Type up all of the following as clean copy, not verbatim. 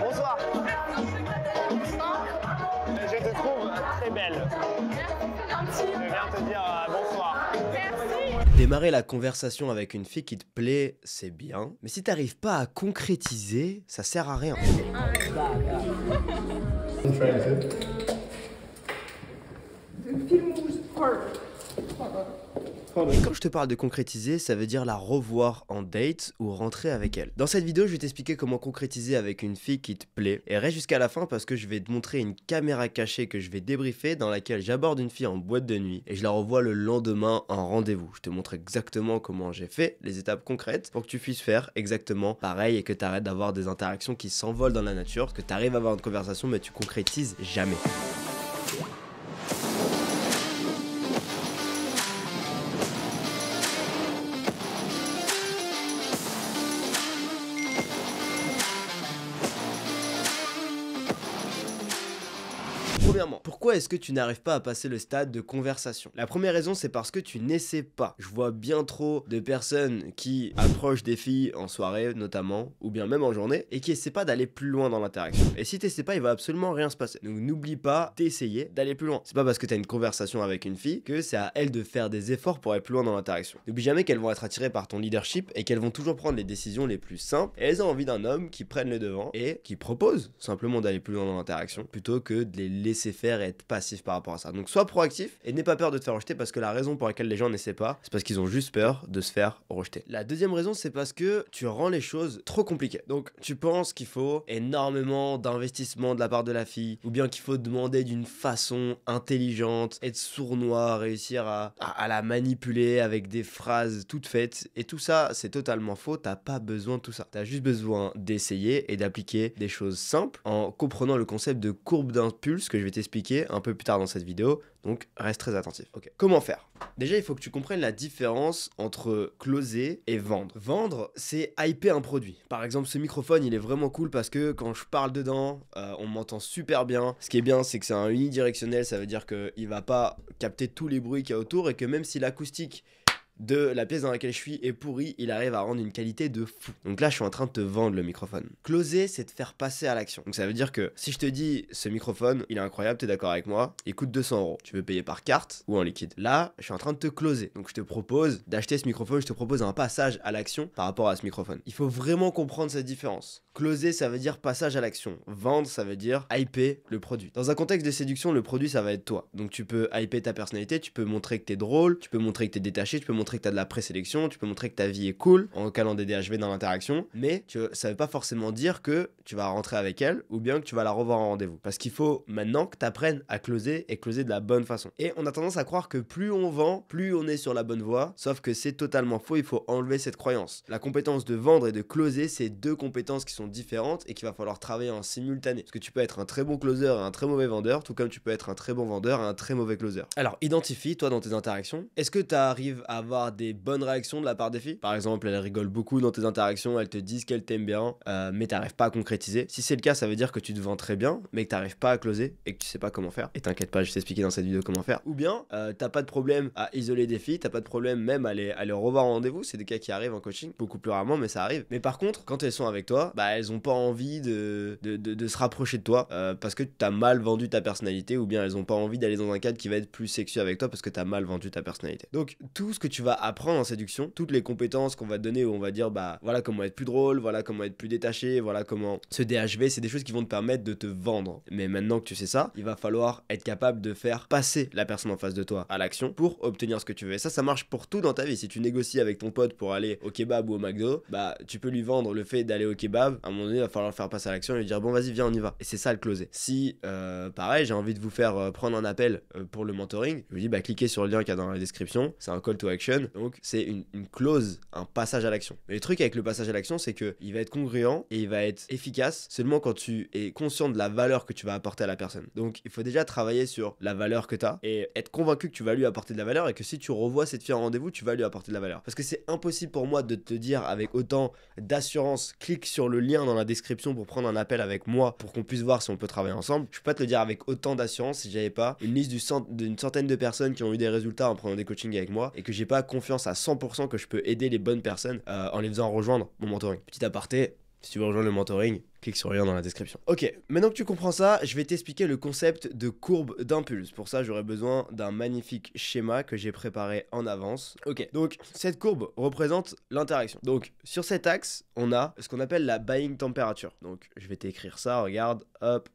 Bonsoir. Je te trouve très belle. Merci, je viens te dire bonsoir. Merci. Démarrer la conversation avec une fille qui te plaît, c'est bien. Mais si t'arrives pas à concrétiser, ça sert à rien. Et quand je te parle de concrétiser, ça veut dire la revoir en date ou rentrer avec elle. Dans cette vidéo, je vais t'expliquer comment concrétiser avec une fille qui te plaît. Et reste jusqu'à la fin parce que je vais te montrer une caméra cachée que je vais débriefer dans laquelle j'aborde une fille en boîte de nuit et je la revois le lendemain en rendez-vous. Je te montre exactement comment j'ai fait, les étapes concrètes pour que tu puisses faire exactement pareil et que tu arrêtes d'avoir des interactions qui s'envolent dans la nature, que tu arrives à avoir une conversation mais tu concrétises jamais. Premièrement, pourquoi est-ce que tu n'arrives pas à passer le stade de conversation? La première raison, c'est parce que tu n'essaies pas. Je vois bien trop de personnes qui approchent des filles en soirée notamment, ou bien même en journée, et qui n'essaient pas d'aller plus loin dans l'interaction. Et si tu n'essaies pas, il va absolument rien se passer. Donc n'oublie pas d'essayer d'aller plus loin. C'est pas parce que tu as une conversation avec une fille que c'est à elle de faire des efforts pour aller plus loin dans l'interaction. N'oublie jamais qu'elles vont être attirées par ton leadership et qu'elles vont toujours prendre les décisions les plus simples. Et elles ont envie d'un homme qui prenne le devant et qui propose simplement d'aller plus loin dans l'interaction plutôt que de les laisser faire et être passif par rapport à ça. Donc sois proactif et n'aie pas peur de te faire rejeter, parce que la raison pour laquelle les gens n'essaient pas, c'est parce qu'ils ont juste peur de se faire rejeter. La deuxième raison, c'est parce que tu rends les choses trop compliquées. Donc tu penses qu'il faut énormément d'investissement de la part de la fille, ou bien qu'il faut demander d'une façon intelligente, être sournois, réussir à la manipuler avec des phrases toutes faites, et tout ça c'est totalement faux. T'as pas besoin de tout ça, t'as juste besoin d'essayer et d'appliquer des choses simples en comprenant le concept de courbe d'impulse que je vais t'expliquer un peu plus tard dans cette vidéo, donc reste très attentif. Ok. Comment faire? Déjà, il faut que tu comprennes la différence entre closer et vendre. Vendre, c'est hyper un produit. Par exemple, ce microphone, il est vraiment cool parce que quand je parle dedans, on m'entend super bien. Ce qui est bien, c'est que c'est un unidirectionnel, ça veut dire qu'il va pas capter tous les bruits qu'il y a autour et que même si l'acoustique de la pièce dans laquelle je suis est pourri, il arrive à rendre une qualité de fou. Donc là, je suis en train de te vendre le microphone. Closer, c'est te faire passer à l'action. Donc ça veut dire que si je te dis ce microphone, il est incroyable, t'es d'accord avec moi, il coûte 200 €. Tu veux payer par carte ou en liquide? Là, je suis en train de te closer. Donc je te propose d'acheter ce microphone, je te propose un passage à l'action par rapport à ce microphone. Il faut vraiment comprendre cette différence. Closer, ça veut dire passage à l'action. Vendre, ça veut dire hyper le produit. Dans un contexte de séduction, le produit, ça va être toi. Donc tu peux hyper ta personnalité, tu peux montrer que t'es drôle, tu peux montrer que t'es détaché, tu peux montrer que t'as de la présélection, tu peux montrer que ta vie est cool en calant des DHV dans l'interaction, mais ça veut pas forcément dire que tu vas rentrer avec elle ou bien que tu vas la revoir en rendez-vous. Parce qu'il faut maintenant que t'apprennes à closer et closer de la bonne façon. Et on a tendance à croire que plus on vend, plus on est sur la bonne voie, sauf que c'est totalement faux, il faut enlever cette croyance. La compétence de vendre et de closer, c'est deux compétences qui sont différentes et qu'il va falloir travailler en simultané. Parce que tu peux être un très bon closer et un très mauvais vendeur, tout comme tu peux être un très bon vendeur et un très mauvais closer. Alors identifie toi dans tes interactions, est-ce que t'arrives à avoir des bonnes réactions de la part des filles? Par exemple, elles rigolent beaucoup dans tes interactions, elles te disent qu'elles t'aiment bien, mais t'arrives pas à concrétiser. Si c'est le cas, ça veut dire que tu te vends très bien, mais que t'arrives pas à closer et que tu sais pas comment faire. Et t'inquiète pas, je vais t'expliquer dans cette vidéo comment faire. Ou bien, t'as pas de problème à isoler des filles, t'as pas de problème même à les revoir en rendez-vous. C'est des cas qui arrivent en coaching, beaucoup plus rarement, mais ça arrive. Mais par contre, quand elles sont avec toi, bah elles ont pas envie de se rapprocher de toi parce que t'as mal vendu ta personnalité, ou bien elles ont pas envie d'aller dans un cadre qui va être plus sexuel avec toi parce que t'as mal vendu ta personnalité. Donc tout ce que tu vas apprendre en séduction, toutes les compétences qu'on va te donner, où on va dire bah voilà comment être plus drôle, voilà comment être plus détaché, voilà comment se DHV, c'est des choses qui vont te permettre de te vendre. Mais maintenant que tu sais ça, il va falloir être capable de faire passer la personne en face de toi à l'action pour obtenir ce que tu veux. Et ça marche pour tout dans ta vie. Si tu négocies avec ton pote pour aller au kebab ou au McDo, bah tu peux lui vendre le fait d'aller au kebab. À un moment donné, il va falloir faire passer à l'action et lui dire bon vas-y viens on y va. Et c'est ça le closer. Si pareil, j'ai envie de vous faire prendre un appel pour le mentoring, je vous dis bah cliquez sur le lien qu'il y a dans la description, c'est un call to action, donc c'est une clause, un passage à l'action. Mais le truc avec le passage à l'action, c'est que il va être congruent et il va être efficace seulement quand tu es conscient de la valeur que tu vas apporter à la personne. Donc il faut déjà travailler sur la valeur que tu as et être convaincu que tu vas lui apporter de la valeur et que si tu revois cette fille en rendez-vous, tu vas lui apporter de la valeur. Parce que c'est impossible pour moi de te dire avec autant d'assurance, clique sur le lien dans la description pour prendre un appel avec moi pour qu'on puisse voir si on peut travailler ensemble. Je peux pas te le dire avec autant d'assurance si j'avais pas une liste d'une centaine de personnes qui ont eu des résultats en prenant des coachings avec moi et que j'ai pas confiance à 100% que je peux aider les bonnes personnes en les faisant rejoindre mon mentoring. Petit aparté, Si tu veux rejoindre le mentoring, clique sur le lien dans la description. Ok, maintenant que tu comprends ça, je vais t'expliquer le concept de courbe d'impulse. Pour ça, j'aurai besoin d'un magnifique schéma que j'ai préparé en avance. Ok, donc cette courbe représente l'interaction. Donc sur cet axe, on a ce qu'on appelle la buying temperature. Donc je vais t'écrire ça, regarde, hop.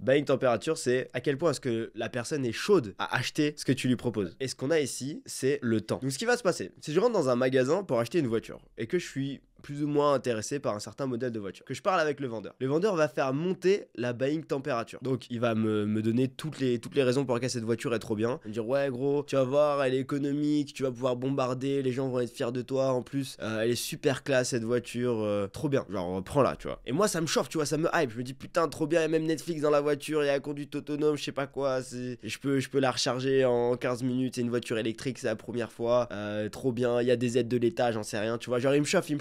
Buying température, c'est à quel point est-ce que la personne est chaude à acheter ce que tu lui proposes. Et ce qu'on a ici, c'est le temps. Donc ce qui va se passer, si je rentre dans un magasin pour acheter une voiture et que je suis plus ou moins intéressé par un certain modèle de voiture, que je parle avec le vendeur va faire monter la buying température. Donc il va me donner toutes les raisons pour lesquelles cette voiture est trop bien. Il me dire ouais gros, tu vas voir, elle est économique, tu vas pouvoir bombarder, les gens vont être fiers de toi, en plus elle est super classe cette voiture, trop bien, genre prends-la, tu vois. Et moi ça me chauffe, tu vois, ça me hype, je me dis putain trop bien, il y a même Netflix dans la voiture, il y a la conduite autonome, je sais pas quoi, je peux la recharger en 15 minutes, c'est une voiture électrique, c'est la première fois, trop bien, il y a des aides de l'État, j'en sais rien, tu vois, genre il me chauffe, il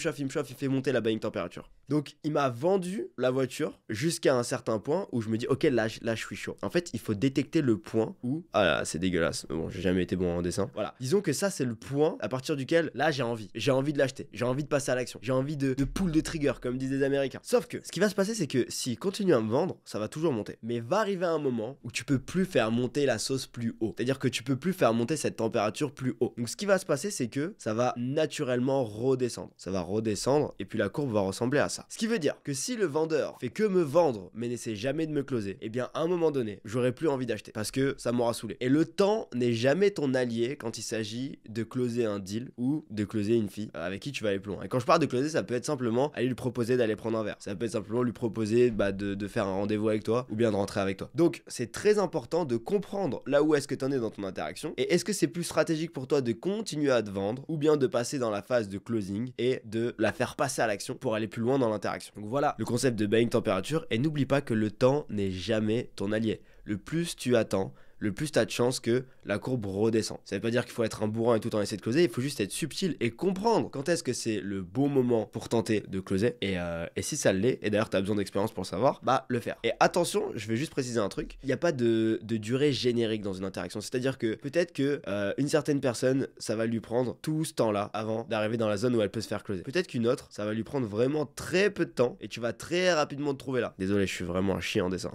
fait monter la buying température. Donc il m'a vendu la voiture jusqu'à un certain point où je me dis ok là je suis chaud. En fait il faut détecter le point où, ah là c'est dégueulasse, mais bon j'ai jamais été bon en dessin, voilà, disons que ça c'est le point à partir duquel là j'ai envie de l'acheter, j'ai envie de passer à l'action, j'ai envie de pull de trigger comme disent les Américains. Sauf que ce qui va se passer c'est que s'il continue à me vendre, ça va toujours monter, mais va arriver un moment où tu peux plus faire monter la sauce plus haut, c'est à dire que tu peux plus faire monter cette température plus haut. Donc ce qui va se passer c'est que ça va naturellement redescendre, ça va redescendre et puis la courbe va ressembler à ça. Ce qui veut dire que si le vendeur fait que me vendre mais n'essaie jamais de me closer, eh bien à un moment donné j'aurai plus envie d'acheter parce que ça m'aura saoulé. Et le temps n'est jamais ton allié quand il s'agit de closer un deal ou de closer une fille avec qui tu vas aller plus loin. Et quand je parle de closer, ça peut être simplement aller lui proposer d'aller prendre un verre, ça peut être simplement lui proposer de faire un rendez-vous avec toi ou bien de rentrer avec toi. Donc c'est très important de comprendre là où est-ce que tu en es dans ton interaction et est-ce que c'est plus stratégique pour toi de continuer à te vendre ou bien de passer dans la phase de closing et de la faire passer à l'action pour aller plus loin dans l'interaction. Donc voilà le concept de buying température et n'oublie pas que le temps n'est jamais ton allié. Le plus tu attends, le plus tu as de chances que la courbe redescend. Ça veut pas dire qu'il faut être un bourrin et tout en essayer de closer, il faut juste être subtil et comprendre quand est-ce que c'est le bon moment pour tenter de closer et si ça l'est, et d'ailleurs tu as besoin d'expérience pour le savoir, bah le faire. Et attention, je vais juste préciser un truc, il n'y a pas de durée générique dans une interaction, c'est-à-dire que peut-être que une certaine personne, ça va lui prendre tout ce temps-là avant d'arriver dans la zone où elle peut se faire closer. Peut-être qu'une autre, ça va lui prendre vraiment très peu de temps et tu vas très rapidement te trouver là. Désolé, je suis vraiment un chien en dessin.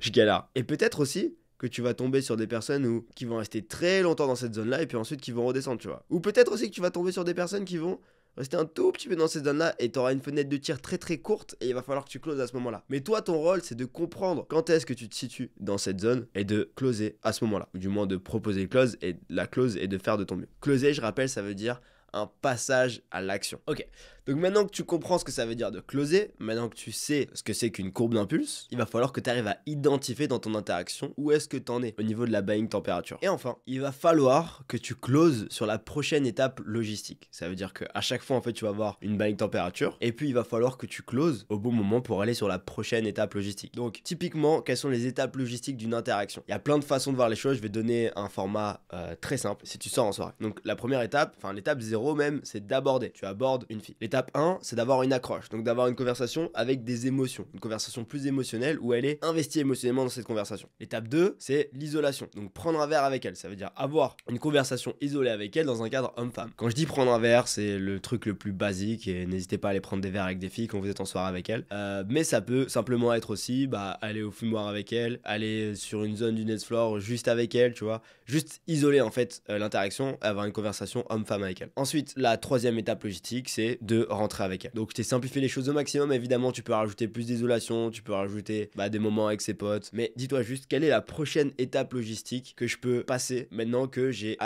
Je galère. Et peut-être aussi que tu vas tomber sur des personnes qui vont rester très longtemps dans cette zone-là et puis ensuite qui vont redescendre, tu vois. Ou peut-être aussi que tu vas tomber sur des personnes qui vont rester un tout petit peu dans cette zone-là et t'auras une fenêtre de tir très très courte et il va falloir que tu closes à ce moment-là. Mais toi, ton rôle, c'est de comprendre quand est-ce que tu te situes dans cette zone et de closer à ce moment-là. Ou du moins de proposer close et la close et de faire de ton mieux. Closer, je rappelle, ça veut dire un passage à l'action. Ok, donc maintenant que tu comprends ce que ça veut dire de closer, maintenant que tu sais ce que c'est qu'une courbe d'impulse, il va falloir que tu arrives à identifier dans ton interaction où est-ce que tu en es au niveau de la buying température. Et enfin, il va falloir que tu closes sur la prochaine étape logistique. Ça veut dire qu'à chaque fois, en fait, tu vas avoir une buying température et puis il va falloir que tu closes au bon moment pour aller sur la prochaine étape logistique. Donc, typiquement, quelles sont les étapes logistiques d'une interaction? Il y a plein de façons de voir les choses. Je vais donner un format très simple si tu sors en soirée. Donc, la première étape, enfin, l'étape 0, même, c'est d'aborder. Tu abordes une fille. L'étape 1, c'est d'avoir une accroche, donc d'avoir une conversation avec des émotions, une conversation plus émotionnelle où elle est investie émotionnellement dans cette conversation. L'étape 2, c'est l'isolation, donc prendre un verre avec elle. Ça veut dire avoir une conversation isolée avec elle dans un cadre homme-femme. Quand je dis prendre un verre, c'est le truc le plus basique et n'hésitez pas à aller prendre des verres avec des filles quand vous êtes en soirée avec elle. Mais ça peut simplement être aussi aller au fumoir avec elle, aller sur une zone du dance floor juste avec elle, tu vois. Juste isoler en fait l'interaction, avoir une conversation homme-femme avec elle. Ensuite, la troisième étape logistique, c'est de rentrer avec elle. Donc, je t'ai simplifié les choses au maximum. Évidemment, tu peux rajouter plus d'isolation, tu peux rajouter des moments avec ses potes. Mais dis-toi juste, quelle est la prochaine étape logistique que je peux passer maintenant que j'ai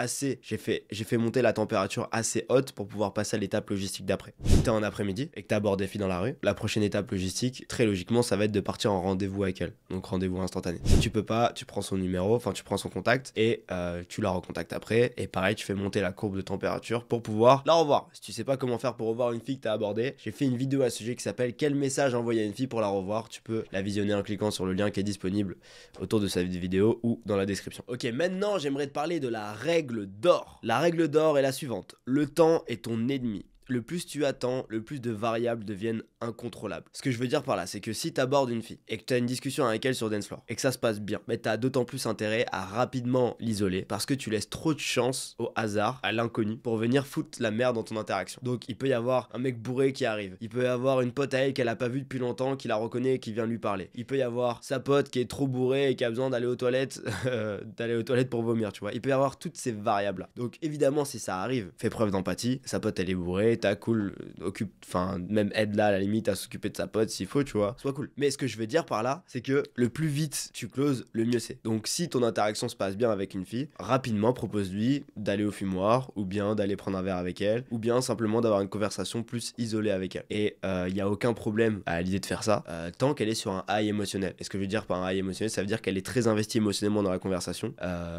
fait monter la température assez haute pour pouvoir passer à l'étape logistique d'après. Si t'es en après-midi et que t'abordes des filles dans la rue, la prochaine étape logistique, très logiquement, ça va être de partir en rendez-vous avec elle. Donc, rendez-vous instantané. Si tu peux pas, tu prends son numéro, enfin, tu prends son contact et tu la recontactes après. Et pareil, tu fais monter la courbe de température pour pouvoir la revoir. Si tu sais pas comment faire pour revoir une fille que tu as abordée, j'ai fait une vidéo à ce sujet qui s'appelle « Quel message envoyer à une fille pour la revoir ?» Tu peux la visionner en cliquant sur le lien qui est disponible autour de cette vidéo ou dans la description. Ok, maintenant j'aimerais te parler de la règle d'or. La règle d'or est la suivante. Le temps est ton ennemi. le plus tu attends, le plus de variables deviennent incontrôlables. Ce que je veux dire par là, c'est que si t'abordes une fille et que t'as une discussion avec elle sur Dancefloor et que ça se passe bien, mais t'as d'autant plus intérêt à rapidement l'isoler parce que tu laisses trop de chance au hasard, à l'inconnu, pour venir foutre la merde dans ton interaction. Donc il peut y avoir un mec bourré qui arrive, il peut y avoir une pote à elle qu'elle a pas vue depuis longtemps, qui la reconnaît et qui vient lui parler. Il peut y avoir sa pote qui est trop bourrée et qui a besoin d'aller aux toilettes, pour vomir, tu vois. Il peut y avoir toutes ces variables-là. Donc évidemment, si ça arrive, fais preuve d'empathie, sa pote elle est bourrée, t'as cool, occupe, enfin même aide là à la limite à s'occuper de sa pote s'il faut, tu vois, soit cool. Mais ce que je veux dire par là, c'est que le plus vite tu closes, le mieux c'est. Donc si ton interaction se passe bien avec une fille, rapidement propose-lui d'aller au fumoir, ou bien d'aller prendre un verre avec elle, ou bien simplement d'avoir une conversation plus isolée avec elle. Et il y a aucun problème à l'idée de faire ça, tant qu'elle est sur un high émotionnel. Et ce que je veux dire par un high émotionnel, ça veut dire qu'elle est très investie émotionnellement dans la conversation.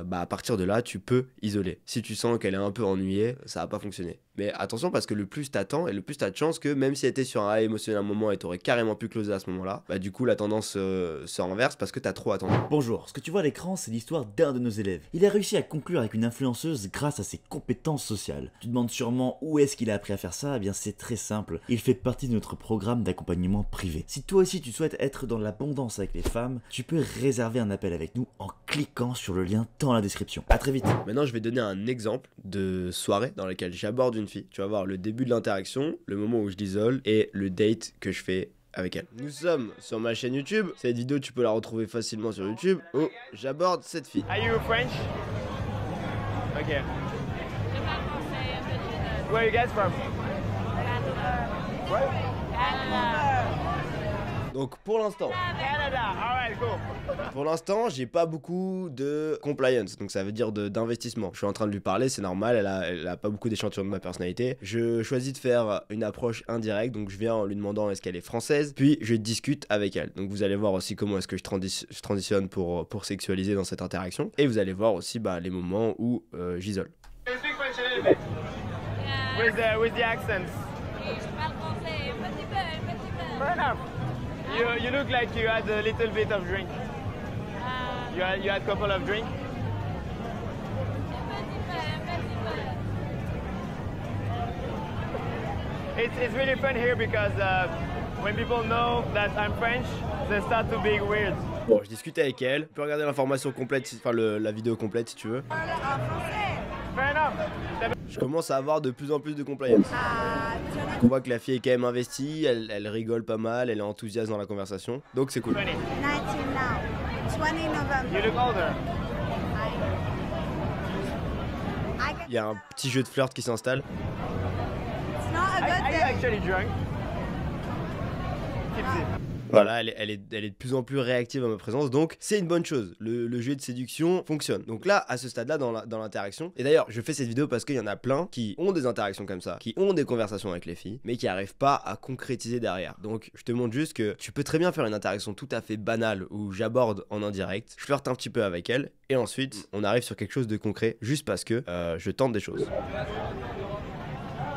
Bah à partir de là, tu peux isoler. Si tu sens qu'elle est un peu ennuyée, ça va pas fonctionner. Mais attention, parce que le plus t'attends et le plus t'as de chance que même si elle était sur un high émotionnel à un moment et t'aurais carrément pu closer à ce moment-là, bah du coup la tendance se renverse parce que t'as trop attendu. Bonjour, ce que tu vois à l'écran c'est l'histoire d'un de nos élèves. Il a réussi à conclure avec une influenceuse grâce à ses compétences sociales. Tu te demandes sûrement où est-ce qu'il a appris à faire ça, eh bien c'est très simple, il fait partie de notre programme d'accompagnement privé. Si toi aussi tu souhaites être dans l'abondance avec les femmes, tu peux réserver un appel avec nous en cliquant sur le lien dans la description. A très vite. Maintenant je vais donner un exemple de soirée dans laquelle j'aborde une fille. Tu vas voir le début de l'interaction, le moment où je l'isole et le date que je fais avec elle. Nous sommes sur ma chaîne YouTube. Cette vidéo, tu peux la retrouver facilement sur YouTube. Oh, j'aborde cette fille. Are you French? Okay. Where are you guys from? What? Donc pour l'instant, j'ai pas beaucoup de compliance, donc ça veut dire d'investissement. Je suis en train de lui parler, c'est normal, elle a pas beaucoup d'échantillons de ma personnalité. Je choisis de faire une approche indirecte, donc je viens en lui demandant est-ce qu'elle est française, puis je discute avec elle. Donc vous allez voir aussi comment est-ce que je transitionne pour sexualiser dans cette interaction, et vous allez voir aussi bah, les moments où j'isole. You look like you had a little bit of drink. You had a couple of drink. It's really fun here because when people know that I'm French, they start to be weird. Bon, je discute avec elle. Tu peux regarder l'information complète, enfin la vidéo complète si tu veux. Je commence à avoir de plus en plus de compliance. On voit que la fille est quand même investie, elle rigole pas mal, elle est enthousiaste dans la conversation, donc c'est cool. 20. 19 now. 20 novembre. You look older. Il y a un petit jeu de flirt qui s'installe. Voilà, elle est de plus en plus réactive à ma présence, donc c'est une bonne chose. Le jeu de séduction fonctionne. Donc là, à ce stade-là, dans l'interaction, et d'ailleurs, je fais cette vidéo parce qu'il y en a plein qui ont des interactions comme ça, qui ont des conversations avec les filles, mais qui arrivent pas à concrétiser derrière. Donc, je te montre juste que tu peux très bien faire une interaction tout à fait banale où j'aborde en indirect, je flirte un petit peu avec elle, et ensuite, on arrive sur quelque chose de concret juste parce que je tente des choses.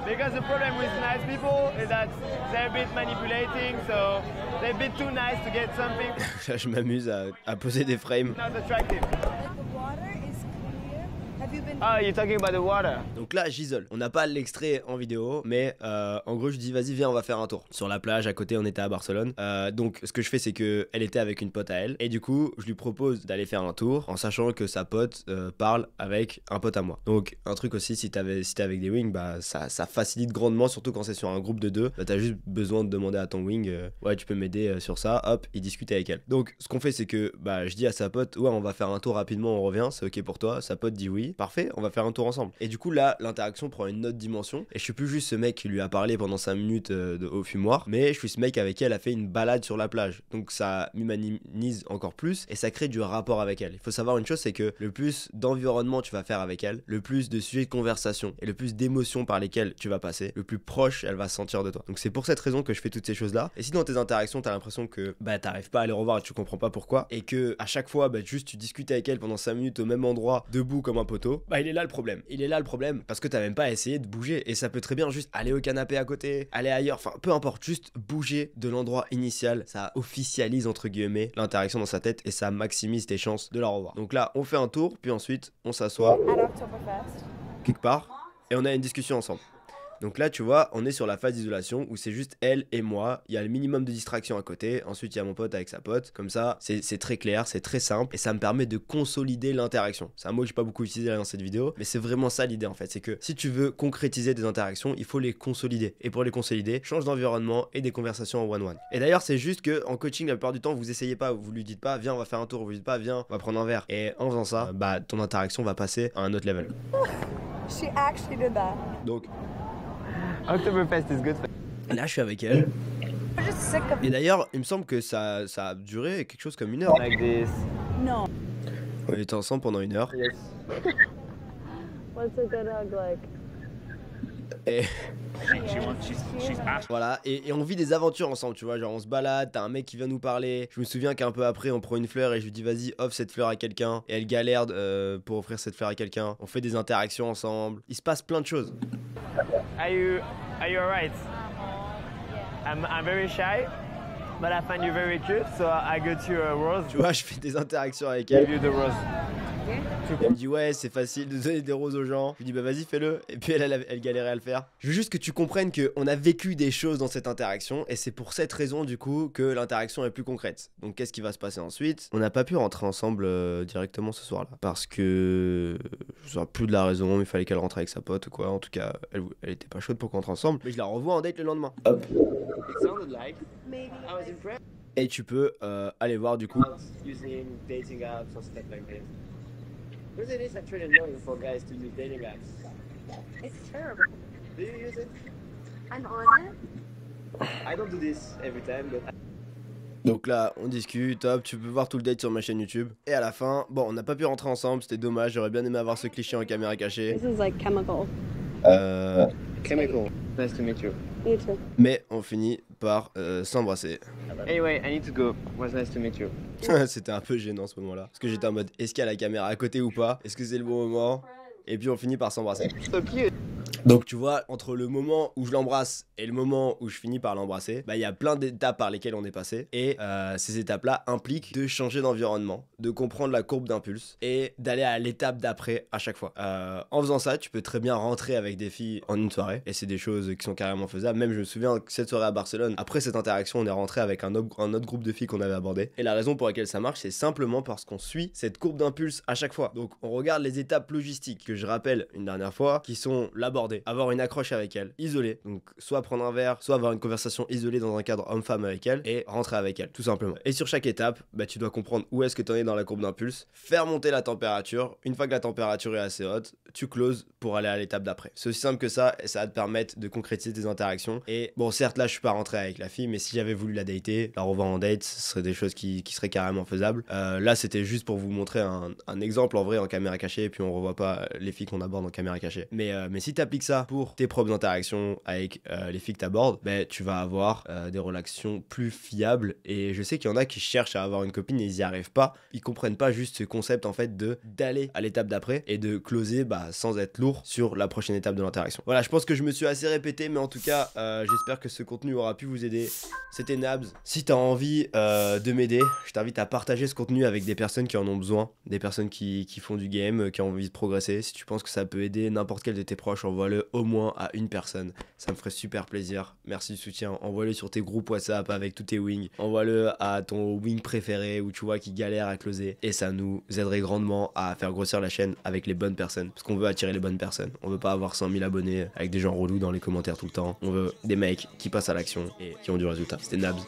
Because the problem with nice people is that they're a bit manipulating, so they're a bit too nice to get something. Je m'amuse à poser des frames. Not attractive. Ah, you're talking about the water. Donc là, j'isole. On n'a pas l'extrait en vidéo, mais en gros, je dis vas-y, viens, on va faire un tour. Sur la plage, à côté, on était à Barcelone. Donc, ce que je fais, c'est que elle était avec une pote à elle, et du coup, je lui propose d'aller faire un tour, en sachant que sa pote parle avec un pote à moi. Donc, un truc aussi, si t'es avec des wings, bah ça facilite grandement, surtout quand c'est sur un groupe de deux. Bah, t'as juste besoin de demander à ton wing, ouais, tu peux m'aider sur ça. Hop, il discute avec elle. Donc, ce qu'on fait, c'est que bah je dis à sa pote, ouais, on va faire un tour rapidement, on revient, c'est ok pour toi. Sa pote dit oui. Parfait, on va faire un tour ensemble. Et du coup là, l'interaction prend une autre dimension. Et je suis plus juste ce mec qui lui a parlé pendant 5 minutes au fumoir, mais je suis ce mec avec qui elle a fait une balade sur la plage. Donc ça m'humanise encore plus et ça crée du rapport avec elle. Il faut savoir une chose, c'est que le plus d'environnement tu vas faire avec elle, le plus de sujets de conversation et le plus d'émotions par lesquelles tu vas passer, le plus proche elle va se sentir de toi. Donc c'est pour cette raison que je fais toutes ces choses là. Et si dans tes interactions t'as l'impression que bah t'arrives pas à les revoir et tu comprends pas pourquoi, et que à chaque fois bah juste tu discutes avec elle pendant 5 minutes au même endroit, debout comme un pote, bah il est là le problème. Il est là le problème parce que t'as même pas essayé de bouger, et ça peut très bien juste aller au canapé à côté, aller ailleurs, enfin peu importe, juste bouger de l'endroit initial, ça officialise entre guillemets l'interaction dans sa tête et ça maximise tes chances de la revoir. Donc là on fait un tour, puis ensuite on s'assoit quelque part et on a une discussion ensemble. Donc là, tu vois, on est sur la phase d'isolation où c'est juste elle et moi. Il y a le minimum de distraction à côté. Ensuite, il y a mon pote avec sa pote. Comme ça, c'est très clair, c'est très simple et ça me permet de consolider l'interaction. C'est un mot que j'ai pas beaucoup utilisé dans cette vidéo, mais c'est vraiment ça l'idée en fait. C'est que si tu veux concrétiser des interactions, il faut les consolider. Et pour les consolider, change d'environnement et des conversations en one-one. Et d'ailleurs, c'est juste que en coaching, la plupart du temps, vous essayez pas, vous lui dites pas, viens, on va faire un tour, vous lui dites pas, viens, on va prendre un verre. Et en faisant ça, bah ton interaction va passer à un autre level. Donc Oktoberfest is good. Là, je suis avec elle. Et d'ailleurs, il me semble que ça a duré quelque chose comme 1 heure. Like this. Non. On était ensemble pendant 1 heure. Yes. What's a good hug like? Et voilà, et on vit des aventures ensemble, tu vois, genre on se balade, t'as un mec qui vient nous parler. Je me souviens qu'un peu après on prend une fleur et je lui dis vas-y offre cette fleur à quelqu'un. Et elle galère pour offrir cette fleur à quelqu'un. On fait des interactions ensemble, il se passe plein de choses. Are you alright? I'm very shy, but I find you very cute, so I got you a rose. Tu vois, je fais des interactions avec elle. Elle me dit ouais c'est facile de donner des roses aux gens. Je lui dis bah vas-y fais-le. Et puis elle galérait à le faire. Je veux juste que tu comprennes qu'on a vécu des choses dans cette interaction. Et c'est pour cette raison du coup que l'interaction est plus concrète. Donc qu'est-ce qui va se passer ensuite? On n'a pas pu rentrer ensemble directement ce soir là, parce que je ne sais plus de la raison, mais il fallait qu'elle rentre avec sa pote ou quoi. En tout cas elle était pas chaude pour qu'on rentre ensemble. Mais je la revois en date le lendemain. Hop. Et tu peux aller voir du coup. Because it is actually annoying for guys to use dating apps. It's terrible. Do you use it? I'm on it. I don't do this every time, but. Donc là on discute, hop, tu peux voir tout le date sur ma chaîne YouTube. Et à la fin, bon on n'a pas pu rentrer ensemble, c'était dommage, j'aurais bien aimé avoir ce cliché en caméra cachée. This is like chemical. Chemical. Nice to meet you. You too. Mais on finit par s'embrasser. Anyway, I need to go. It was nice to meet you. C'était un peu gênant ce moment-là. Parce que j'étais en mode, est-ce qu'il y a la caméra à côté ou pas? Est-ce que c'est le bon moment? Et puis on finit par s'embrasser. Donc tu vois, entre le moment où je l'embrasse et le moment où je finis par l'embrasser, bah il y a plein d'étapes par lesquelles on est passé. Et ces étapes-là impliquent de changer d'environnement, de comprendre la courbe d'impulse et d'aller à l'étape d'après à chaque fois. En faisant ça, tu peux très bien rentrer avec des filles en une soirée. Et c'est des choses qui sont carrément faisables. Même je me souviens que cette soirée à Barcelone, après cette interaction, on est rentré avec un autre groupe de filles qu'on avait abordé. Et la raison pour laquelle ça marche, c'est simplement parce qu'on suit cette courbe d'impulse à chaque fois. Donc on regarde les étapes logistiques que je rappelle une dernière fois, qui sont l'aborder, avoir une accroche avec elle, isolée, donc soit prendre un verre, soit avoir une conversation isolée dans un cadre homme-femme avec elle et rentrer avec elle, tout simplement. Et sur chaque étape, bah, tu dois comprendre où est-ce que tu en es dans la courbe d'impulse, faire monter la température, une fois que la température est assez haute, tu closes pour aller à l'étape d'après. C'est aussi simple que ça et ça va te permettre de concrétiser tes interactions. Et bon, certes, là, je suis pas rentré avec la fille, mais si j'avais voulu la dater, la revoir en date, ce serait des choses qui seraient carrément faisables. Là, c'était juste pour vous montrer un exemple en vrai en caméra cachée, et puis on revoit pas les filles qu'on aborde en caméra cachée. Mais si t'appliques ça pour tes propres interactions avec les filles que t'abordes, bah, tu vas avoir des relations plus fiables. Et je sais qu'il y en a qui cherchent à avoir une copine et ils n'y arrivent pas. Ils comprennent pas juste ce concept en fait d'aller à l'étape d'après et de closer bah, sans être lourd sur la prochaine étape de l'interaction. Voilà, je pense que je me suis assez répété, mais en tout cas j'espère que ce contenu aura pu vous aider. C'était Nabz. Si t'as envie de m'aider, je t'invite à partager ce contenu avec des personnes qui en ont besoin, des personnes qui font du game, qui ont envie de progresser. Si tu penses que ça peut aider n'importe quel de tes proches, envoie-le au moins à une personne, ça me ferait super plaisir. Merci du soutien. Envoie-le sur tes groupes WhatsApp avec tous tes wings, envoie-le à ton wing préféré où tu vois qui galère à closer, et ça nous aiderait grandement à faire grossir la chaîne avec les bonnes personnes, parce qu'on veut attirer les bonnes personnes. On veut pas avoir 100 000 abonnés avec des gens relous dans les commentaires tout le temps. On veut des mecs qui passent à l'action et qui ont du résultat. C'était Nabz.